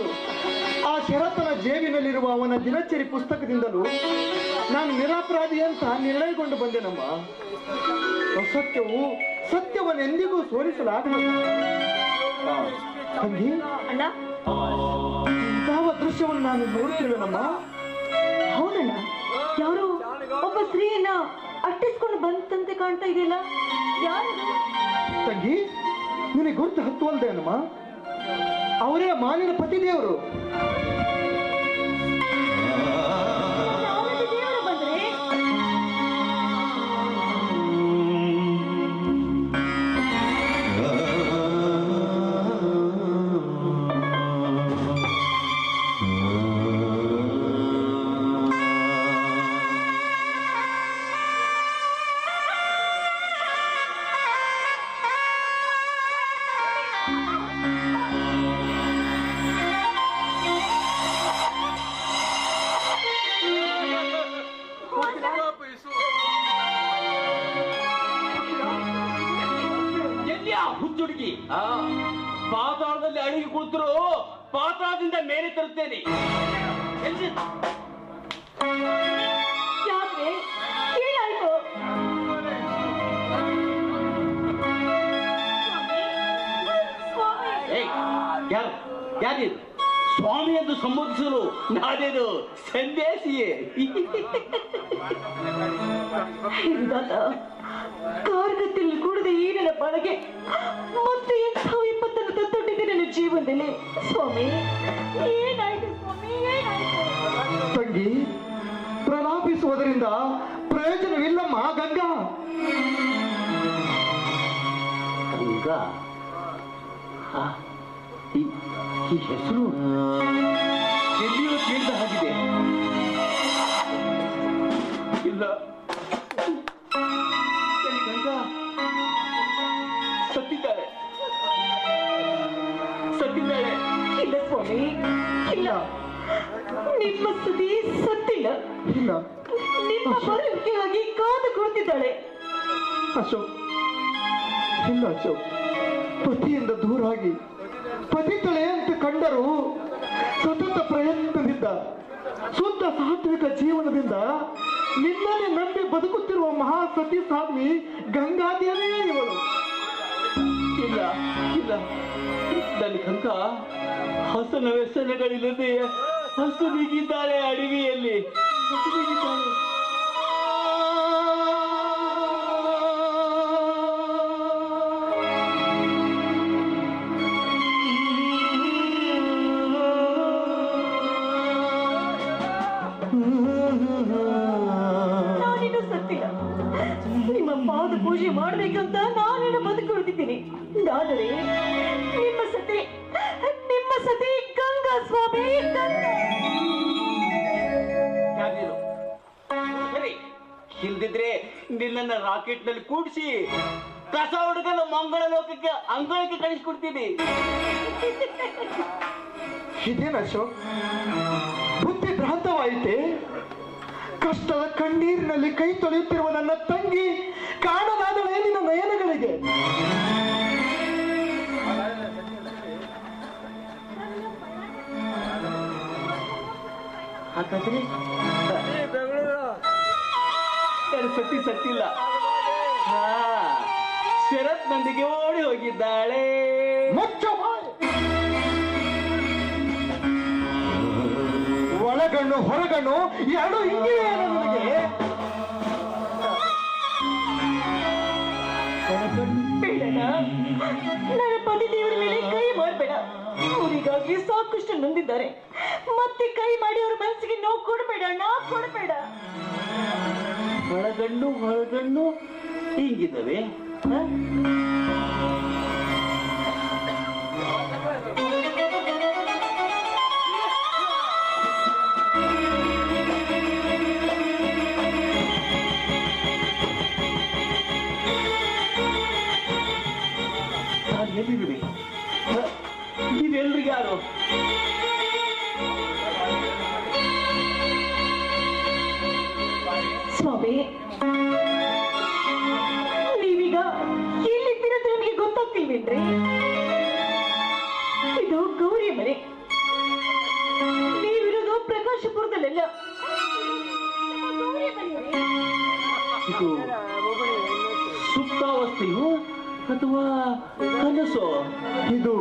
ಪುಸ್ತಕದಿಂದಲೂ ಆ ಶರತ್ತನ ಜೇಬಿನಲ್ಲಿರುವ ಅವನ ದಿನಚರಿ ಪುಸ್ತಕದಿಂದಲೂ ನಾನು ನಿರಪರಾಧಿ ಅಂತ ನಿರ್ಣಯಗೊಂಡು ಬಂದೆನಮ್ಮ. ಸತ್ಯವು ಸತ್ಯವನ್ನೆಂದಿಗೂ ಸೋಲಿಸಲಾಗದು. ಯಾವ ದೃಶ್ಯವನ್ನು ನಾನು ನೋಡುತ್ತಿಲ್ಲನಮ್ಮ. ಹೌದಣ್ಣ, ಯಾರು ಒಬ್ಬ ಸ್ತ್ರೀಯನ್ನ ಅಟ್ಟಿಸ್ಕೊಂಡು ಬಂತಂತೆ ಕಾಣ್ತಾ ಇದೆಯಲ್ಲ, ಯಾರು? ತಂಗಿ, ನಿನಗೆ ಗುರುತು ಹತ್ತುವಲ್ದೆ ಅಮ್ಮ, ಅವರೇ ಮಾಲಿನ ಪತಿ ದೇವರು. ಪಾತಾಳದಲ್ಲಿ ಅಡಿಗೆ ಕೂತರು ಪಾತಾಳದಿಂದ ಮೇಲೆ ತರುತ್ತೇನೆ. ಯಾರಿದು ಸ್ವಾಮಿ ಎಂದು ಸಂಬೋಧಿಸಲು ನಾನೇನು ಸಂದೇಶಿಯೇ? ಕಾರ್ಗತ್ತಲ್ಲಿ ಕೂಡದೆ ಈ ನನ್ನ ಬಳಗೆ ಮತ್ತೆ 2020 ತಂದೊಟ್ಟಿದೆ ನನ್ನ ಜೀವನದಲ್ಲಿ. ಸ್ವಾಮಿ, ಏನಾಯ್ತು ಸ್ವಾಮಿ, ಏನಾಯ್ತು? ತಂಗಿ, ಪ್ರಲಾಪಿಸುವುದರಿಂದ ಪ್ರಯೋಜನವಿಲ್ಲಮ್ಮ. ಗಂಗಾ ಗಂಗಾ ಈ ಹೆಸರು ಎಲ್ಲಿಯೂ ಕೇಳಿದ ಹಾಗಿದೆ. ಇಲ್ಲ ಗಂಗಾ ಸತ್ತಿದ್ದಾಳೆ, ಸತ್ತಿದ್ದಾಳೆ. ಇಲ್ಲ ಸ್ವಾಮಿ, ಇಲ್ಲ, ನಿಮ್ಮ ಸುದಿ ಸತ್ತಿಲ್ಲ. ಇಲ್ಲ, ನಿಮ್ಮ ಬರುವಿಕೆಯಾಗಿ ಕಾದು ಕುಳಿತಿದ್ದಾಳೆ. ಅಶೋಕ್, ಇಲ್ಲ ಅಶೋಕ್, ಪತಿಯಿಂದ ದೂರಾಗಿ ಪತಿತಳೆ ಅಂತ ಕಂಡರೂ ಸತತ ಪ್ರಯತ್ನದಿಂದ ಶುದ್ಧ ಸಾತ್ವಿಕ ಜೀವನದಿಂದ ನಿನ್ನನ್ನೇ ನಂಬಿ ಬದುಕುತ್ತಿರುವ ಮಹಾ ಸತಿ ಸಾಧ್ವಿ ಗಂಗಾದೇವೇ ಇವಳು. ಇಲ್ಲ, ಇಲ್ಲ, ನನ್ನ ಗಂಗಾ ಹಸನ ವ್ಯಸನಗಳಿಲ್ಲದೆ ಹಸುಗಿದ್ದಾಳೆ, ಅಡವಿಯಲ್ಲಿ ಹಸುಗಿದ್ದಾಳೆ. ಪೂಜೆ ಮಾಡ್ಬೇಕಂತ ನಾನೇನು ಬದುಕುಳಿದಿದ್ದೀನಿ. ಆದರೆ ನಿಮ್ಮ ಸತಿ ಗಂಗಾ ಸ್ವಾಮಿ. ಇಲ್ದಿದ್ರೆ ನಿನ್ನ ರಾಕೆಟ್ ನಲ್ಲಿ ಕೂಡಿಸಿ ಕಸ ಹುಡುಗಲು ಮಂಗಳ ಲೋಕಕ್ಕೆ ಅಂಗಳಕ್ಕೆ ಕಳಿಸ್ಕೊಡ್ತೀನಿ. ಇದೇನ ಅಶೋಕ್, ಬುದ್ಧಿ ಭ್ರಾಂತವಾಯಿತೆ? ಕಷ್ಟದ ಕಣ್ಣೀರಿನಲ್ಲಿ ಕೈ ತೊಳೆಯುತ್ತಿರುವ ನನ್ನ ತಂಗಿ ಕಾಣಲಾದಳೆ ನಿನ್ನ ನಯನಗಳಿಗೆ. ಹಾಗಾದ್ರೆ ಸತಿ ಸತ್ತಿಲ್ಲ, ಶರತ್ ನೊಂದಿಗೆ ಓಡಿ ಹೋಗಿದ್ದಾಳೆ. ಒಳಗಣ್ಣು ಹೊರಗಣ್ಣು ಎರಡು ಹಿಂಗೆ ನನಗೆ. ನನ್ನ ಪತಿ ದೇವರ ಮೇಲೆ ಕೈ ಮಾಡಬೇಡ. ಅವರಿಗಾಗಿ ಸಾಕಷ್ಟು ನೊಂದಿದ್ದಾರೆ, ಮತ್ತೆ ಕೈ ಮಾಡಿ ಅವರ ಮನಸ್ಸಿಗೆ ನೋವು ಕೊಡಬೇಡ, ನಾವು ಕೊಡಬೇಡ. ಒಳಗಣ್ಣು ಹೊರಗಣ್ಣು ಹೀಗಿದ್ದಾವೆ. ನೀವೆಲ್ರಿಗೂ ಯಾರು ಸ್ವಾಮಿ? ನೀವೀಗ ಎಲ್ಲಿದ್ದೀರ ನಮಗೆ ಗೊತ್ತಾಗ್ತಿಲ್ವೇನ್ರಿ? ಇದು ಗೌರಿ ಮನೆ, ಪ್ರಕಾಶಪುರದಲ್ಲೆಲ್ಲ ಇದು ಸುಪ್ತಾವಸ್ಥೆಯು ಅಥವಾ ಕನಸು? ಇದು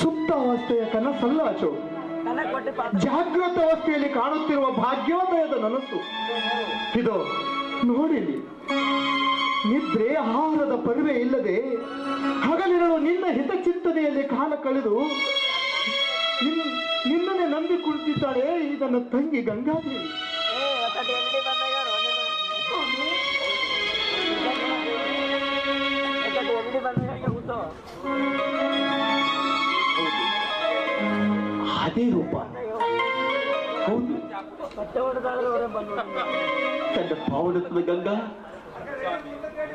ಸುಪ್ತಾವಸ್ಥೆಯ ಕನಸಲ್ಲ ಅಚೋ, ಜಾಗೃತ ಅವಸ್ಥೆಯಲ್ಲಿ ಕಾಣುತ್ತಿರುವ ಭಾಗ್ಯೋದಯದ ನನಸು ಇದು. ನೋಡಿಲಿ, ನಿದ್ರೆ ಆಹಾರದ ಪರ್ವೆ ಇಲ್ಲದೆ ಹಗಲಿರಲು ನಿನ್ನ ಹಿತಚಿಂತನೆಯಲ್ಲಿ ಕಾಲ ಕಳೆದು ನಿನ್ನನ್ನೇ ನಂಬಿ ಕುಳಿತಿದ್ದಾಳೆ ಈ ನನ್ನ ತಂಗಿ ಗಂಗಾದೇವಿ. ಅದೇ ರೂಪ, ಹೌದು, ತನ್ನ ಪಾವನತ್ವ ಗಂಗಾ.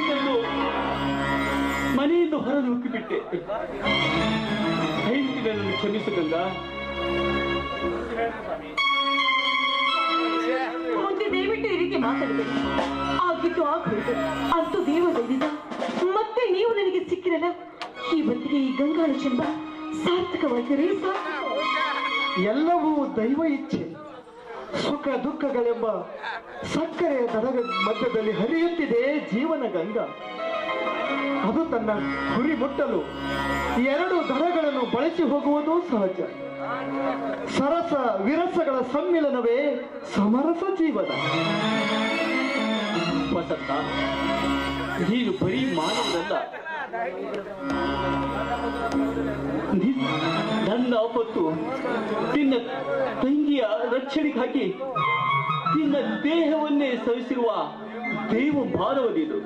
ಇದನ್ನು ಮನೆಯಿಂದ ಹೊರನುಕ್ಕಿಬಿಟ್ಟೆ. ದಯವಿಟ್ಟು ಕ್ಷಮಿಸು ಗಂಗಾ. ಮುಂದೆ ದಯವಿಟ್ಟು ಈ ರೀತಿ ಮಾತಾಡಬೇಕು. ಆಗಿದ್ದು ಆಗಬೇಕು ಅಂತೂ ದೇವದಿಂದ ಮತ್ತೆ ನೀವು ನನಗೆ ಸಿಕ್ಕಿರಲ್ಲ. ಈ ಬದಿಗೆ ಈ ಗಂಗಾಳ ಜನ್ಮ ಸಾರ್ಥಕವಾಗಿರೇ ಸಾರ್ಥಕ. ಎಲ್ಲವೂ ದೈವ ಇಚ್ಛೆ. ಸುಖ ದುಃಖಗಳೆಂಬ ಸಕ್ಕರೆಯ ದಡದ ಮಧ್ಯದಲ್ಲಿ ಹರಿಯುತ್ತಿದೆ ಜೀವನ ಗಂಗಾ. ಅದು ತನ್ನ ಗುರಿ ಮುಟ್ಟಲು ಎರಡು ದಡಗಳನ್ನು ಬಳಸಿ ಹೋಗುವುದು ಸಹಜ. ಸರಸ ವಿರಸಗಳ ಸಮ್ಮಿಲನವೇ ಸಮರಸ ಜೀವನ. ವಸಂತ, ನೀನು ಬರೀ ಮಾನವನಲ್ಲ. ನನ್ನ ಆಪತ್ತು ನಿನ್ನ ತಂಗಿಯ ರಕ್ಷಣೆಗಾಗಿ ನಿನ್ನ ದೇಹವನ್ನೇ ಸವಿಸಿರುವ ದೇವ ಭಾರವನಿದು.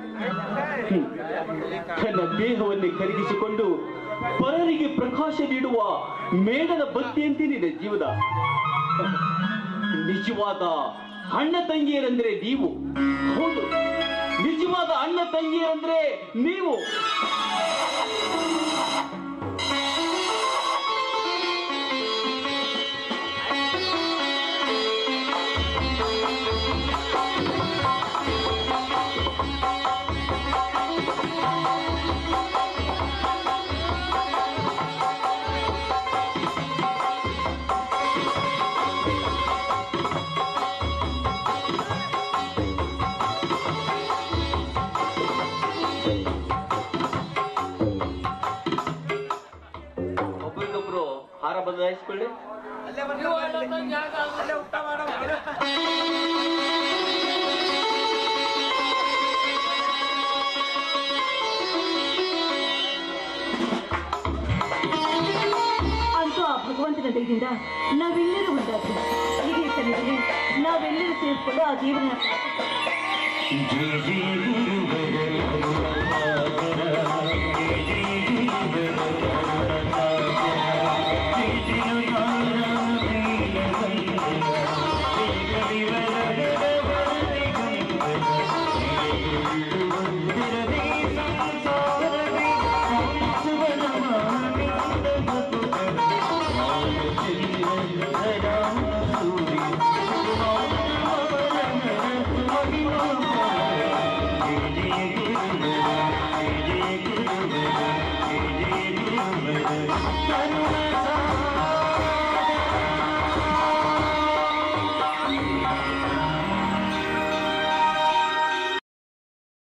ತನ್ನ ದೇಹವನ್ನೇ ಕರಗಿಸಿಕೊಂಡು ಪರರಿಗೆ ಪ್ರಕಾಶ ನೀಡುವ ಮೇಡದ ಬತ್ತಿಯಂತೆ ನಿನ್ನ ಜೀವನ. ನಿಜವಾದ ಅಣ್ಣ ತಂಗಿಯರಂದ್ರೆ ನೀವು. ಹೌದು, ನಿಜವಾದ ಅಣ್ಣ ತಂಗಿಯರಂದ್ರೆ ನೀವು. ಬದಲಾಯಿಸಿಕೊಳ್ಳಿ. ಅಂತೂ ಆ ಭಗವಂತನ ದಯದಿಂದ ನಾವೆಲ್ಲರೂ ಒಂದಾಗಿ ಇದೇ ಸನ್ನಿಧಿಯಲ್ಲಿ ನಾವೆಲ್ಲರೂ ಸೇರಿಕೊಂಡು ಆ ಜೀವನ I'm not afraid.